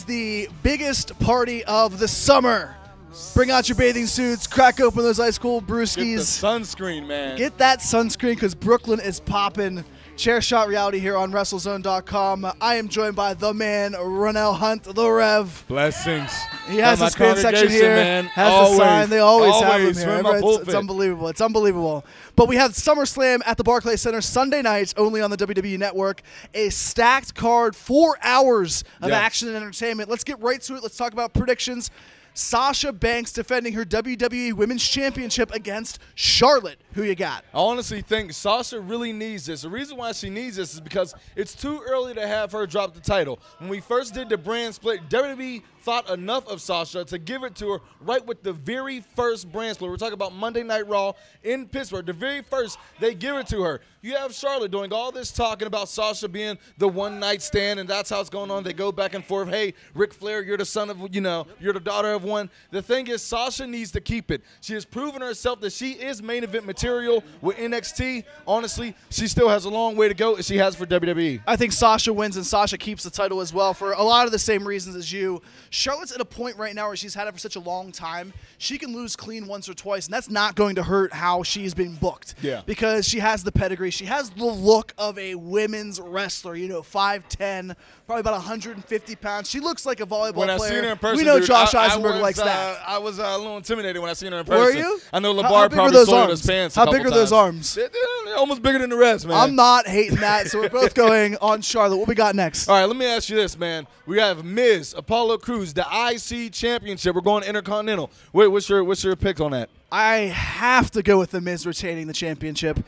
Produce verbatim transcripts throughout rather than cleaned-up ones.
is the biggest party of the summer. Bring out your bathing suits, crack open those ice cold brewskis. Get the sunscreen, man. Get that sunscreen because Brooklyn is popping. Chair Shot Reality here on WrestleZone dot com. I am joined by the man, Ronnell Hunt, the Rev. Blessings. He has his screen section here. Man. Has always. The sign. They always, always. have him here. It's, it's unbelievable. It's unbelievable. But we have SummerSlam at the Barclays Center Sunday nights only on the W W E Network. A stacked card, four hours of yep. action and entertainment. Let's get right to it. Let's talk about predictions. Sasha Banks defending her W W E Women's Championship against Charlotte. Who you got? I honestly think Sasha really needs this. The reason why she needs this is because it's too early to have her drop the title. When we first did the brand split, W W E thought enough of Sasha to give it to her right with the very first brand split. We're talking about Monday Night Raw in Pittsburgh. The very first, they give it to her. You have Charlotte doing all this talking about Sasha being the one-night stand, and that's how it's going on. They go back and forth. Hey, Ric Flair, you're the son of, you know, you're the daughter of one. The thing is, Sasha needs to keep it. She has proven herself that she is main event material with N X T. Honestly, she still has a long way to go, as she has for W W E. I think Sasha wins, and Sasha keeps the title as well for a lot of the same reasons as you. Charlotte's at a point right now where she's had it for such a long time. She can lose clean once or twice, and that's not going to hurt how she's been booked. Yeah. Because she has the pedigree. She has the look of a women's wrestler, you know, five ten, probably about one hundred fifty pounds. She looks like a volleyball when player. When I seen her in person, we know dude, Josh I, Eisenberg I was, likes that. Uh, I was uh, a little intimidated when I seen her in person. Were you? I know LeBar probably soiled his pants a How big are those arms? They're, they're almost bigger than the rest, man. I'm not hating that, so we're both going on Charlotte. What we got next? All right, let me ask you this, man. We have Miz, Apollo Crews, the I C Championship. We're going Intercontinental. Wait, what's your what's your pick on that? I have to go with the Miz retaining the championship.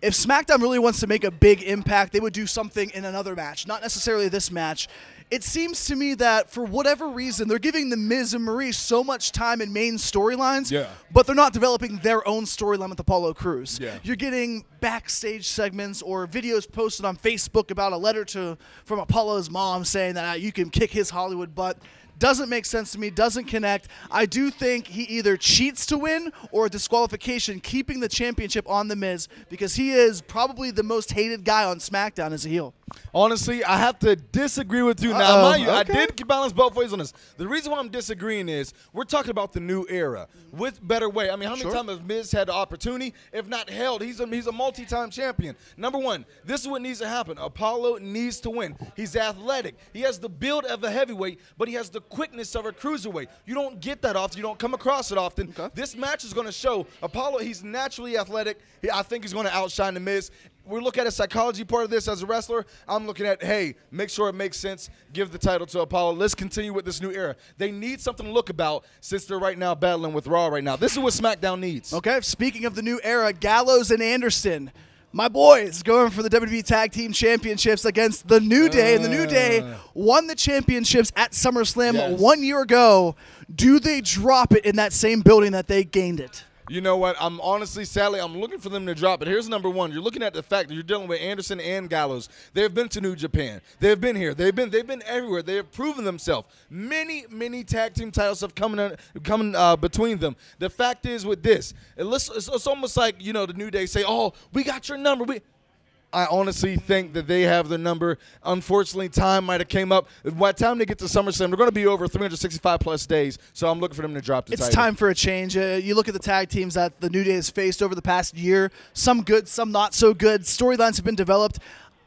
If SmackDown really wants to make a big impact, they would do something in another match, not necessarily this match. It seems to me that for whatever reason, they're giving the Miz and Marie so much time in main storylines, yeah. but they're not developing their own storyline with Apollo Crews. Yeah. You're getting backstage segments or videos posted on Facebook about a letter to from Apollo's mom saying that uh, you can kick his Hollywood butt. Doesn't make sense to me, doesn't connect. I do think he either cheats to win or disqualification, keeping the championship on The Miz because he is probably the most hated guy on SmackDown as a heel. Honestly, I have to disagree with you. Uh-oh. Now, mind you, okay. I did balance both ways on this. The reason why I'm disagreeing is we're talking about the new era with better way. I mean, how many sure. times has Miz had the opportunity? If not held, he's a, he's a multi-time champion. Number one, this is what needs to happen. Apollo needs to win. He's athletic. He has the build of a heavyweight, but he has the quickness of a cruiserweight. You don't get that often. You don't come across it often. Okay. This match is going to show Apollo, he's naturally athletic. I think he's going to outshine The Miz. We look at a psychology part of this as a wrestler. I'm looking at, hey, make sure it makes sense. Give the title to Apollo. Let's continue with this new era. They need something to look about since they're right now battling with Raw right now. This is what SmackDown needs. Okay, speaking of the new era, Gallows and Anderson. My boys going for the W W E Tag Team Championships against the New Day. And the New Day won the championships at SummerSlam yes. one year ago. Do they drop it in that same building that they gained it? You know what? I'm honestly, sadly, I'm looking for them to drop it. Here's number one. You're looking at the fact that you're dealing with Anderson and Gallows. They've been to New Japan. They've been here. They've been they've been everywhere. They have proven themselves. Many, many tag team titles have come in, coming uh, between them. The fact is with this, it looks, it's, it's almost like, you know, the New Day say, oh, we got your number. We I honestly think that they have the number. Unfortunately, time might have came up. By the time they get to SummerSlam, they're going to be over three hundred sixty-five plus days, so I'm looking for them to drop the title. It's time for a change. Uh, you look at the tag teams that the New Day has faced over the past year, some good, some not so good. Storylines have been developed.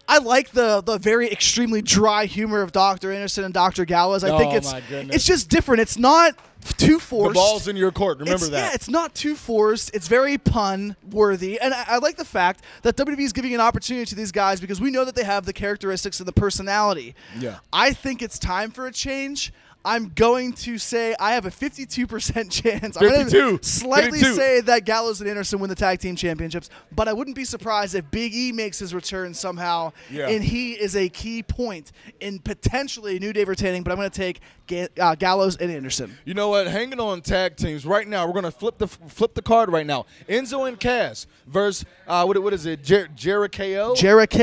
I like the the very extremely dry humor of Doctor Anderson and Doctor Gallas. I oh think it's it's just different. It's not too forced. The ball's in your court. Remember it's, that. Yeah, it's not too forced. It's very pun worthy, and I, I like the fact that W W E is giving an opportunity to these guys because we know that they have the characteristics and the personality. Yeah. I think it's time for a change. I'm going to say I have a fifty-two percent chance. I'm going to slightly fifty-two say that Gallows and Anderson win the tag team championships, but I wouldn't be surprised if Big E makes his return somehow, yeah. and he is a key point in potentially New Day retaining, but I'm going to take Ga uh, Gallows and Anderson. You know what? Hanging on tag teams right now, we're going to flip the flip the card right now. Enzo and Cass versus, uh, what, what is it, Jer Jericho? Jericho?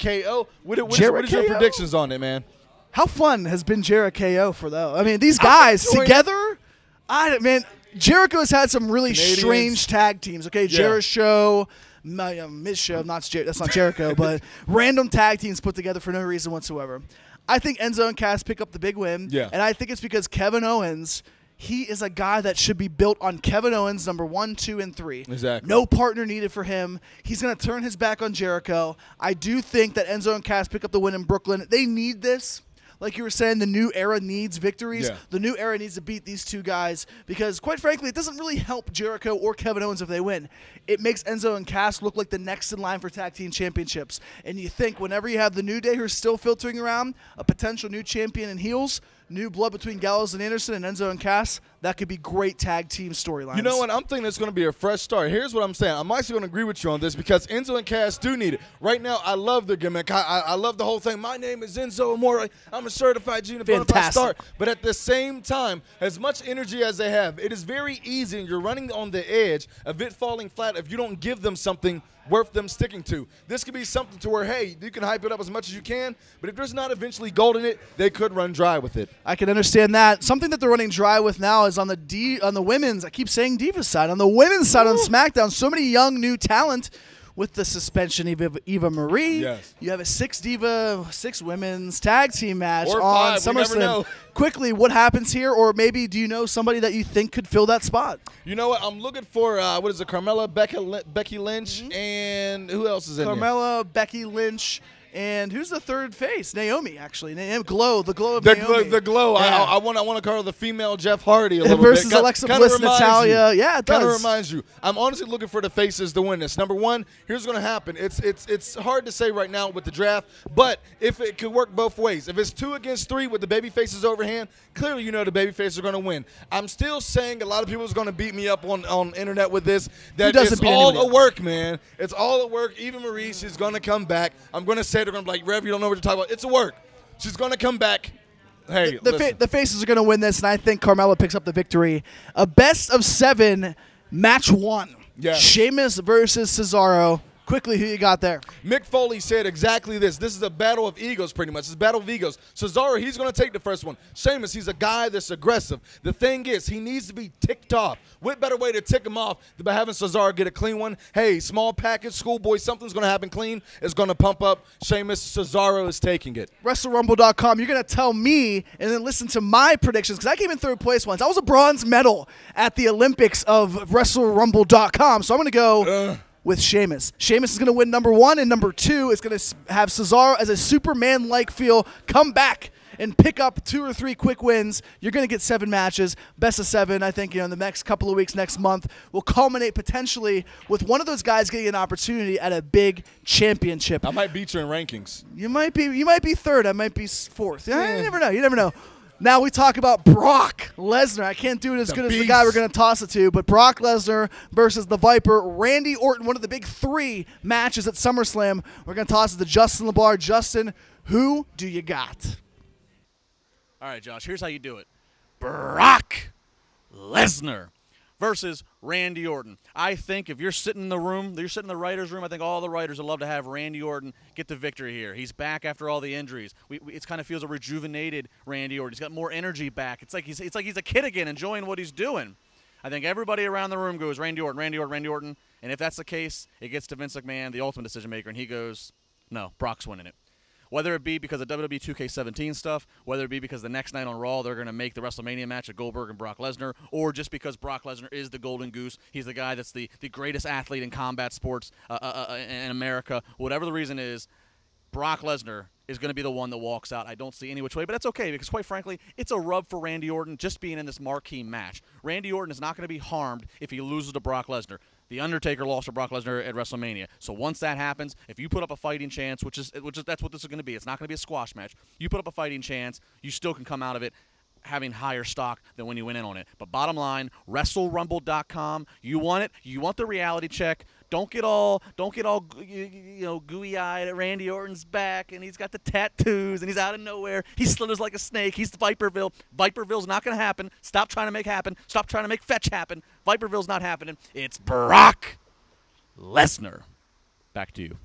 Jericho. What, what, Jericho? What is your predictions on it, man? How fun has been Jericho for though? I mean, these guys I together. I man, Jericho's had some really Canadians. strange tag teams. Okay, yeah. Jericho, Miz Show. Not Jer that's not Jericho, but random tag teams put together for no reason whatsoever. I think Enzo and Cass pick up the big win. Yeah. And I think it's because Kevin Owens, he is a guy that should be built on Kevin Owens, number one, two, and three. Exactly. No partner needed for him. He's going to turn his back on Jericho. I do think that Enzo and Cass pick up the win in Brooklyn. They need this. Like you were saying, the new era needs victories. Yeah. The new era needs to beat these two guys because, quite frankly, it doesn't really help Jericho or Kevin Owens if they win. It makes Enzo and Cass look like the next in line for tag team championships. And you think whenever you have the New Day, who's still filtering around, a potential new champion in heels, new blood between Gallows and Anderson and Enzo and Cass, that could be great tag team storylines. You know what? I'm thinking it's going to be a fresh start. Here's what I'm saying. I'm actually going to agree with you on this because Enzo and Cass do need it. Right now, I love their gimmick. I, I, I love the whole thing. My name is Enzo Amore. I'm a certified junior bonafide star. But at the same time, as much energy as they have, it is very easy, and you're running on the edge of it falling flat if you don't give them something worth them sticking to. This could be something to where, hey, you can hype it up as much as you can, but if there's not eventually gold in it, they could run dry with it. I can understand that. Something that they're running dry with now is on the D on the women's, I keep saying Divas side, on the women's side on SmackDown, so many young new talent with the suspension of Eva Marie. Yes. You have a six Diva, six women's tag team match or on five. SummerSlam. Quickly, what happens here, or maybe do you know somebody that you think could fill that spot? You know what? I'm looking for, uh, what is it, Carmella, Becca, Becky Lynch, mm-hmm. and who else is in there? Carmella, Becky Lynch. And who's the third face? Naomi, actually. Na glow, the glow of the Naomi. Gl the glow. Yeah. I, I want I want to call her the female Jeff Hardy a little Versus bit. Versus Alexa Bliss, Natalia. Yeah, it does. Kind of reminds you. I'm honestly looking for the faces to win this. Number one, here's what's going to happen. It's, it's, it's hard to say right now with the draft, but if it could work both ways. If it's two against three with the baby faces overhand, clearly you know the baby faces are going to win. I'm still saying a lot of people is going to beat me up on, on internet with this. That it's all a work, man. It's all a work. Even Marie, she's going to come back. I'm going to say they're going to be like, Rev, you don't know what you're talking about. It's a work. She's going to come back. Hey, The, the, fa the faces are going to win this, and I think Carmella picks up the victory. A best of seven, match one. Yeah. Sheamus versus Cesaro. Quickly, who you got there? Mick Foley said exactly this. This is a battle of egos, pretty much. It's a battle of egos. Cesaro, he's going to take the first one. Sheamus, he's a guy that's aggressive. The thing is, he needs to be ticked off. What better way to tick him off than by having Cesaro get a clean one? Hey, small package, schoolboy, something's going to happen clean. It's going to pump up Sheamus. Cesaro is taking it. Wrestle Rumble dot com, you're going to tell me and then listen to my predictions because I came in third place once. I was a bronze medal at the Olympics of Wrestle Rumble dot com, so I'm going to go... Uh. with Sheamus. Sheamus is going to win number one, and number two is going to have Cesaro as a Superman-like feel come back and pick up two or three quick wins. You're going to get seven matches, best of seven. I think you know in the next couple of weeks, next month, will culminate potentially with one of those guys getting an opportunity at a big championship. I might beat you in rankings. You might be. You might be third. I might be fourth. Yeah, yeah. You never know. You never know. Now we talk about Brock Lesnar. I can't do it as the good beast. as the guy we're going to toss it to, but Brock Lesnar versus the Viper, Randy Orton, one of the big three matches at SummerSlam. We're going to toss it to Justin LeBar. Justin, who do you got? All right, Josh, here's how you do it. Brock Lesnar versus Randy Orton. I think if you're sitting in the room, you're sitting in the writer's room, I think all the writers would love to have Randy Orton get the victory here. He's back after all the injuries. We, we, it kind of feels a rejuvenated Randy Orton. He's got more energy back. It's like he's, it's like he's a kid again enjoying what he's doing. I think everybody around the room goes, Randy Orton, Randy Orton, Randy Orton. And if that's the case, it gets to Vince McMahon, the ultimate decision maker, and he goes, no, Brock's winning it. Whether it be because of W W E two K seventeen stuff, whether it be because the next night on Raw they're going to make the WrestleMania match of Goldberg and Brock Lesnar, or just because Brock Lesnar is the golden goose, he's the guy that's the, the greatest athlete in combat sports uh, uh, uh, in America, whatever the reason is, Brock Lesnar is going to be the one that walks out. I don't see any which way, but that's okay because, quite frankly, it's a rub for Randy Orton just being in this marquee match. Randy Orton is not going to be harmed if he loses to Brock Lesnar. The Undertaker lost to Brock Lesnar at WrestleMania. So once that happens, if you put up a fighting chance, which is, which is that's what this is going to be. It's not going to be a squash match. You put up a fighting chance, you still can come out of it having higher stock than when you went in on it. But bottom line, Wrestle Rumble dot com, you want it. You want the reality check. Don't get all, don't get all, you, you know, gooey-eyed at Randy Orton's back, and he's got the tattoos, and he's out of nowhere. He slithers like a snake. He's the Viperville. Viperville's not going to happen. Stop trying to make happen. Stop trying to make fetch happen. Viperville's not happening. It's Brock Lesnar. Back to you.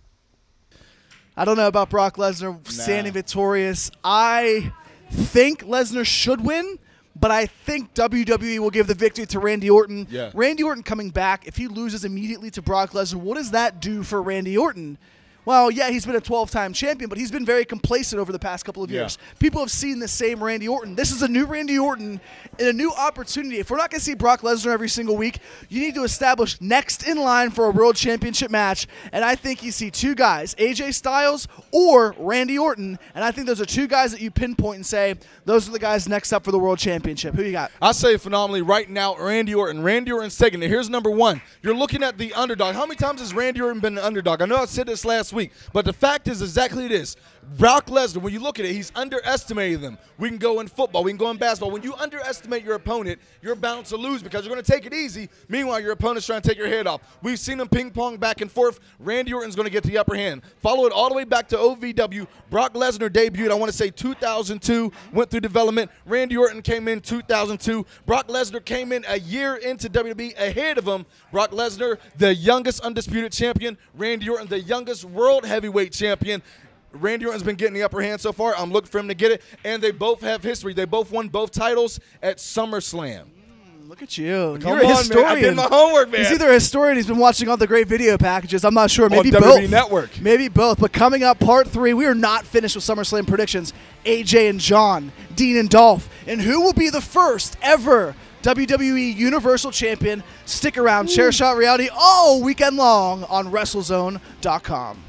I don't know about Brock Lesnar nah. standing victorious. I think Lesnar should win. But I think W W E will give the victory to Randy Orton. Yeah. Randy Orton coming back, if he loses immediately to Brock Lesnar, what does that do for Randy Orton? well, yeah, he's been a twelve-time champion, but he's been very complacent over the past couple of yeah. years. People have seen the same Randy Orton. This is a new Randy Orton and a new opportunity. If we're not going to see Brock Lesnar every single week, you need to establish next in line for a world championship match, and I think you see two guys, A J Styles or Randy Orton, and I think those are two guys that you pinpoint and say, those are the guys next up for the world championship. Who you got? I say phenomenally right now, Randy Orton. Randy Orton's second. Here's number one. You're looking at the underdog. How many times has Randy Orton been the underdog? I know I said this last week, but the fact is exactly this. Brock Lesnar, when you look at it, he's underestimating them. We can go in football. We can go in basketball. When you underestimate your opponent, you're bound to lose because you're going to take it easy. Meanwhile, your opponent's trying to take your head off. We've seen them ping-pong back and forth. Randy Orton's going to get the upper hand. Follow it all the way back to O V W. Brock Lesnar debuted, I want to say, two thousand two, went through development. Randy Orton came in two thousand two. Brock Lesnar came in a year into W W E ahead of him. Brock Lesnar, the youngest undisputed champion. Randy Orton, the youngest world heavyweight champion. Randy Orton's been getting the upper hand so far. I'm looking for him to get it. And they both have history. They both won both titles at SummerSlam. Look at you. Come You're a on, historian. Man. I did my homework, man. He's either a historian, he's been watching all the great video packages. I'm not sure. Maybe both. On W W E Network. Maybe both. But coming up, part three, we are not finished with SummerSlam predictions. A J and John, Dean and Dolph. And who will be the first ever W W E Universal Champion? Stick around. Ooh. Chair Shot Reality all weekend long on WrestleZone dot com.